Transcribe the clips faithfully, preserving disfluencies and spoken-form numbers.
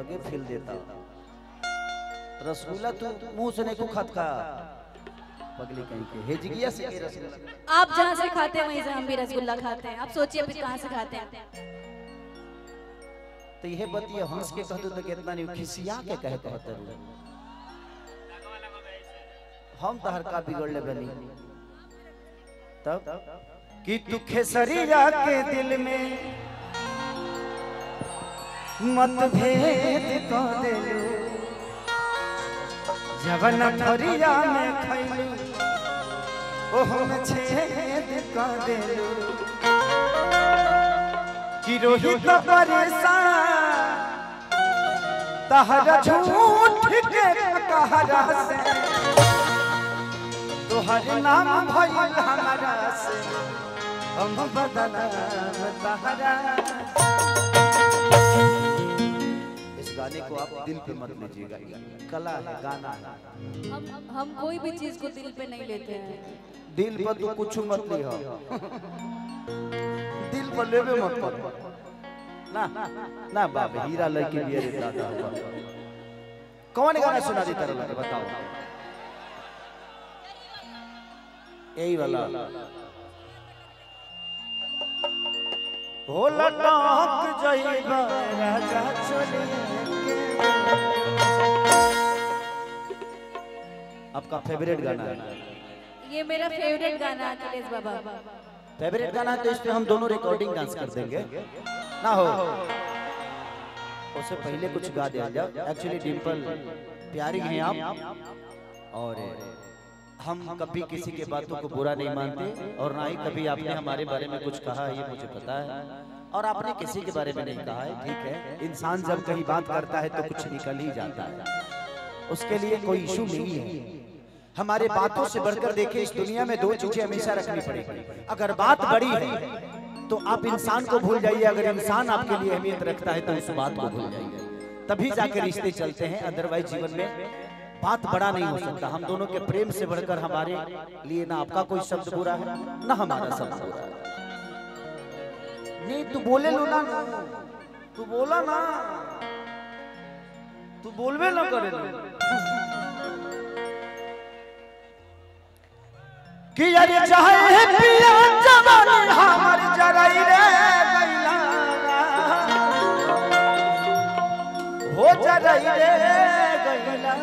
लगे फिल देता। रसगुल्ला तू मुंह से नहीं को खत खा पगली कहीं के हेजिगिया से रसगुल्ला। आप जहाँ से खाते हैं वहीं से हम भी रसगुल्ला खाते हैं। आप सोचिए फिर कहाँ से खाते हैं। तो यह बतिया हंस के कहते तो कितना नहीं खिसिया के कहे कहते हम तहर का बिगड़ने बनी। तब कि तू खेसरी लाल के दिल में मतभेद कर देलू जवन फरिया में खैलू ओहम छेद कर देलू कि रोहित परेशान तहर झूठ के कहरा से तोहर नाम भइल हमरा से हम बदलब तहरा। इस गाने को आप दिल पे मत लीजिएगा, कला है, गाना है। हम हम कोई भी चीज को दिल पे नहीं लेते हैं। दिल पर तो कुछ मत लिया दिल पर लेवे मत पर ना ना बाबा हीरा लेके बियर दादा कौन गाना सुना दे तेरे लिए बताओ। यही वाला भोला टाँक जाइबा राजा चले के आपका फेवरेट गाना है। ये मेरा फेवरेट गाना है अखिलेश बाबा फेवरेट गाना है। तो इस पे हम दोनों रिकॉर्डिंग डांस कर देंगे ना हो। उससे पहले कुछ गा दिया जाए। एक्चुअली डिम्पल प्यारी हैं आप और हम, हम कभी किसी के बातों को बुरा नहीं मानते और ना ही कभी आपने हमारे बारे में कुछ कहा है ये मुझे पता है और आपने किसी के बारे में नहीं कहा है। ठीक है, इंसान जब कहीं बात करता है तो कुछ निकल ही जाता है, उसके लिए कोई इशू नहीं है। हमारे बातों से बढ़कर देखें इस दुनिया में दो चीजें हमेशा रखनी पड़ेगी। अगर बात बड़ी है तो आप इंसान को भूल जाइए, अगर इंसान आपके लिए अहमियत रखता है तो इस बात को भूल जाइए, तभी जाकर रिश्ते चलते हैं। अदरवाइज जीवन में बात बड़ा नहीं हो सकता। हम दोनों के प्रेम से बढ़कर हमारे लिए ना आपका कोई शब्द बुरा है ना हमारा शब्द बुरा है। नहीं तू बोले लो ना, तू बोला ना, तू बोलवे ना करे कि यार चाहे पिया जवानी हमर जराई रे गइला हो जराई रे गइला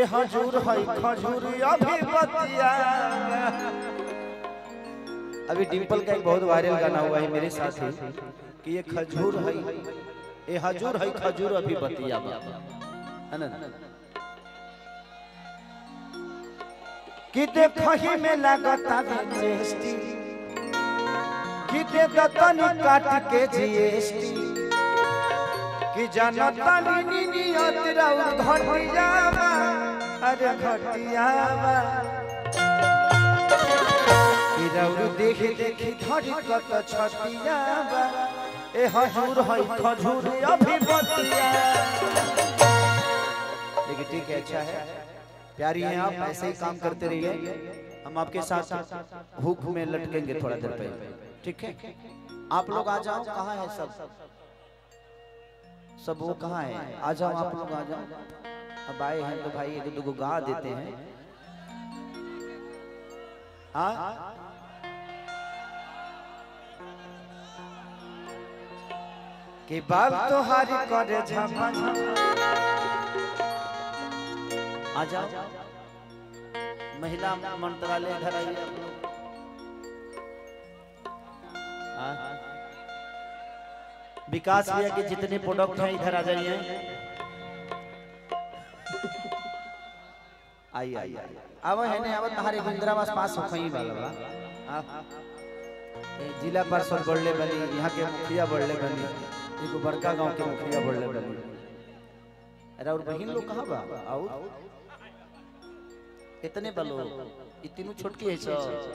ए हजूर हई खजूर अभी बतिया। अभी डिम्पल का एक बहुत वायरल गाना हुआ है मेरे साथ ही कि ये खजूर है ए हजूर हई खजूर अभी बतिया है ना। कि देखहि में लगता जीएसटी कि दे दतन काट के जीएसटी कि जनता नी नियत राउ घटियावा अरे घटियावा कि राउ देख देख धरि कत छटियावा ए हजूर हई खजूर अभी बतिया। लेकिन ठीक है, अच्छा है, प्यारी हैं आप, ऐसे ही काम करते रहिए। हम आपके साथ हुक में लटकेंगे थोड़ा देर पहले। ठीक है, आप लोग आ जाओ। कहाँ है सब सब वो कहाँ है? आ जाओ आप लोग, आ जाओ। अब आए हैं तो भाई एक दो गा देते हैं। हाँ कि बाप तोहारी करे झमा आ जाओ। महिला मंत्रालय इधर आइए आप लोग। हाँ विकास भैया के जितने प्रोडक्ट हैं इधर आ जाइए। आई आई आई अब है ना, अब तुम्हारे इंदिरावास पास हो कहीं वाला बा जिला परिषद बढ़ले बनी, यहाँ के मुखिया बढ़ले बनी, एगो बड़का गांव के मुखिया बढ़ले बनी। अरे और बहन लोग कहाँ बा? और इतने बलो इतनू छोटकी है सब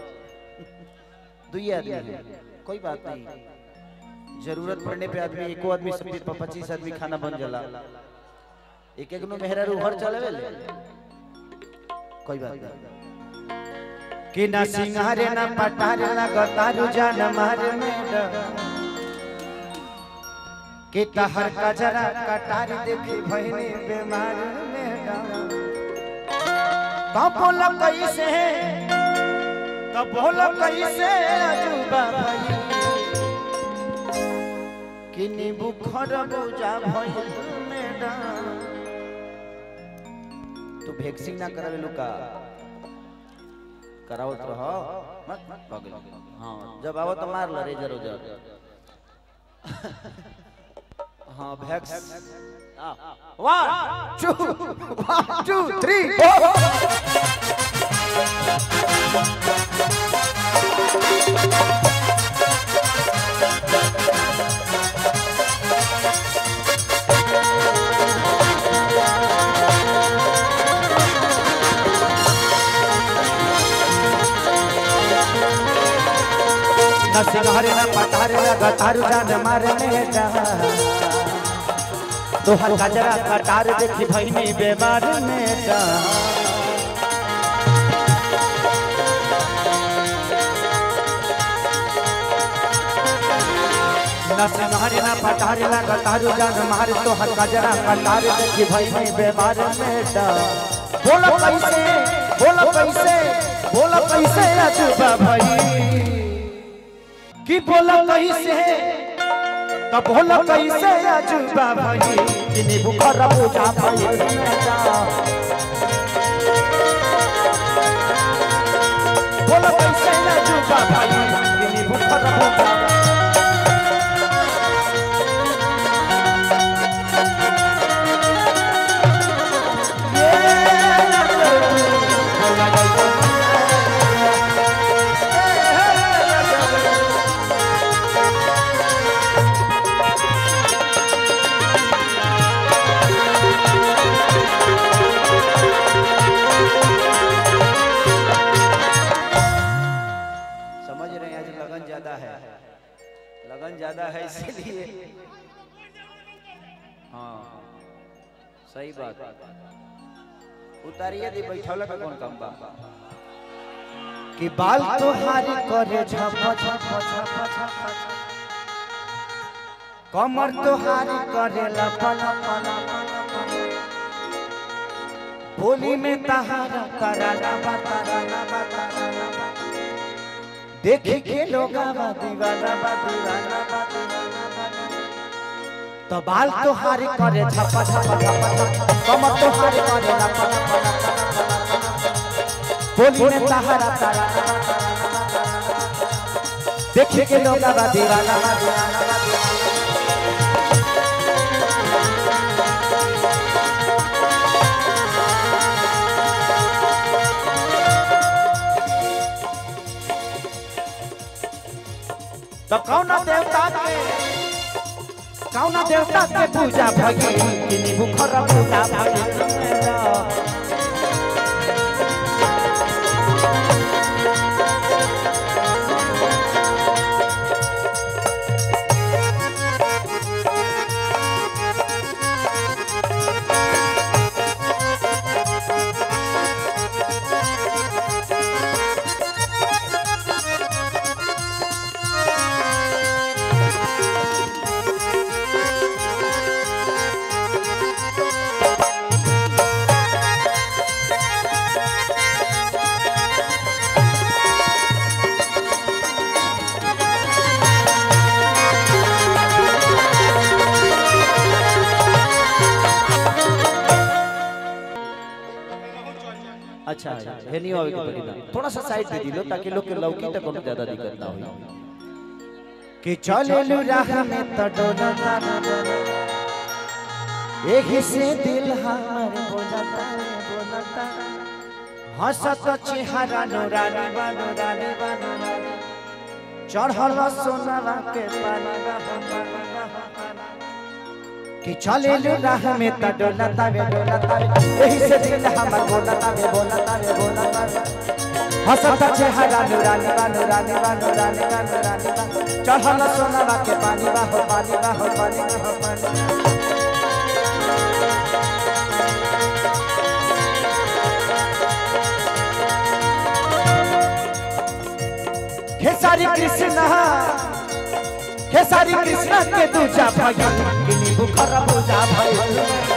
दुई आदमी है, कोई बात नहीं। जरूरत पड़ने पे आदमी एको आदमी से पच्चीस आदमी खाना बन जला। एक एक नो मेहरा रूहर चले कोई बात नहीं। कि न सिंहारे न पटार न गतारू जान मार में कि तहर कजरा कटार देखी भइनी बीमार में कबोल कैसे कबोल कैसे अजूबा भई कि नींबू खरबू जा भई में तू भेक्सिंग ना करबे लुका करावत रहो मत मत भग लगे। हाँ जब आवत मार ल रेजर उजर। हाँ वैक्स one two one two three four न सिंहारे न पटारे न गतारू जान मारने तोहर कजरा कटार देखी भइनी बीमार में न सिंहारे न पटारे न गतारू जान मार तोहर कजरा कटार देखी भइनी बीमार में बोलो कैसे बोलो कैसे बोलो कैसे अजूबा भई कि बोला कैसे तो बोला कैसे अजूबा भई कि नींबू खरबू जा भई बोला कैसे अजूबा भई कि नींबू खरबू जा है इसलिए। हाँ सही बात उतारिए दी बैठौला का कौन कम बात कि बाल तोहारी करे झप झप झप कमर तोहारी करे लप लप बोली में तहारा कराना बताना बताना देखे के लोगा दीवाना दीवाना तो बाल तोहारे करे झपा झपा कमर तोहारे करे बोली में तहारा तारा देखे के लोगा दीवाना तो कौना देवता के कौना देवता के पूजा भगी कि नींबू खरबू जा भई अच्छा अच्छा है नहीं आवे के परिणाम थोड़ा सा साइड दे दिलो ताकि लोग के लौकी तक को ज्यादा दिक्कत ना हो कि चलेलु राह में त डोलता एही से दिल हमर बोलता बोलता हंसत चेहरा नूरानी बानो रानी बानो चढ़ल सोनावा के पानवा कि चलेलु राह में त डोलता वे डोलता एही से दिल हमर बोलता वे बोलता वे बोलता हसत चेहरा नूरानी बा नूरानी बा नूरानी बा नूरानी बा चढ़ल सोनावा के पानी बा हो पानी बा हो पानी बा हो पानी खेसारी कृष्णा खेसारी कृष्णा के दूजा भगन बुखार पूजा भगन।